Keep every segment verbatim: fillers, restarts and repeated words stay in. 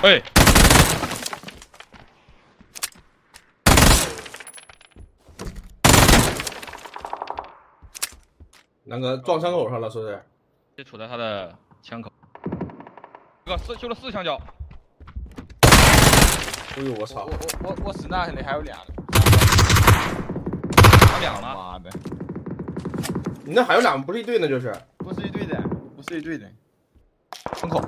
哎，那个撞枪口上了，是不是？就杵在他的枪口。这个四修了四枪脚。哎呦我操！我我我我死那里还有俩呢。还两了？妈的！你那还有两不是一队呢，就是。不是一队的，不是一队的。门口。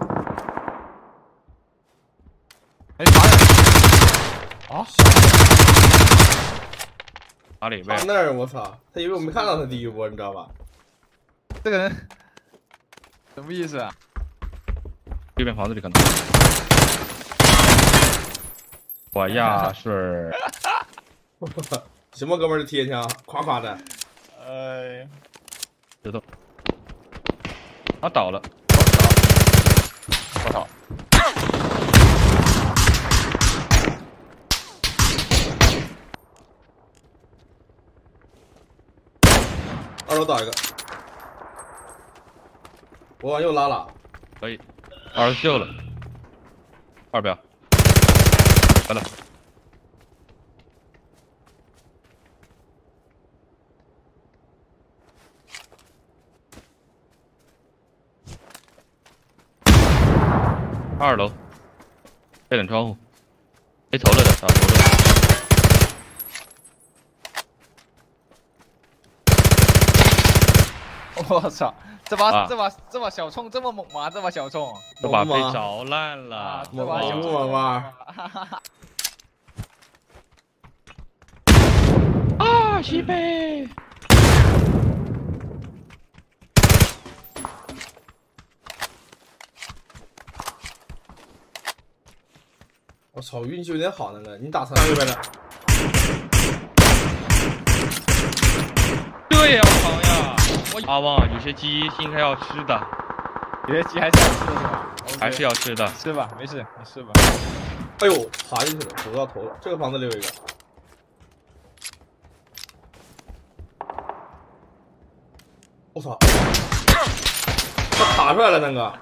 哎，啥人？啊？哪里？他那儿，我操！他以为我没看到他第一波，你知道吧？这个人什么意思啊？这边房子里可能。我呀是。什么哥们儿贴枪，夸夸的。哎，知道。他倒了。我操！ 二楼打一个，我往右拉拉，可以。二楼秀了，二标，完了。二楼，背脸窗户，没头了的，打头了。 我操，这把、啊、这把这把小冲这么猛吗？这把小冲，这把被着烂了，啊、这把小冲吧。啊，西北。我操，运气有点好那个，你打残右边的。对呀，我操呀！ 阿旺、啊，有些鸡应该要吃的，有些鸡还是要吃的是吧？ Okay, 还是要吃的，吃吧，没事，你吃吧。哎呦，爬进去了，走到头了。这个房子里有一个，我操，他爬出来了那个。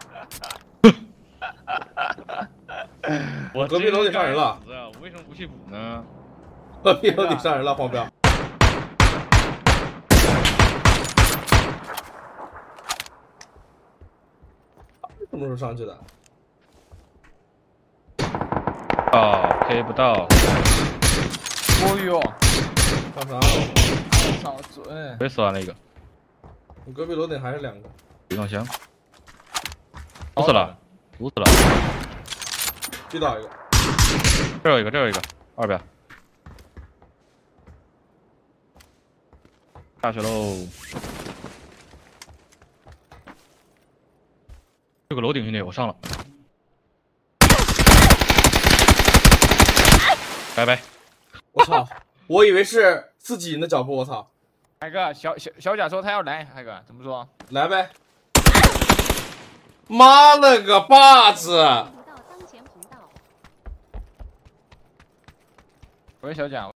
我隔壁楼顶上人了，我为什么不去补呢？隔壁楼顶上人了，黄彪。 什么时候上去的？哦，黑不到。哦呦，上啥？上准。被死完了一个。我隔壁楼顶还是两个。集装箱。毒死了，毒死了。击倒一个。这有一个，这有一个，二边。下去喽。 这个楼顶兄弟，我上了，拜拜。我操，我以为是自己人的脚步，我操。海哥，小小小贾说他要来，海哥怎么说？来呗。妈了个巴子！喂，小贾。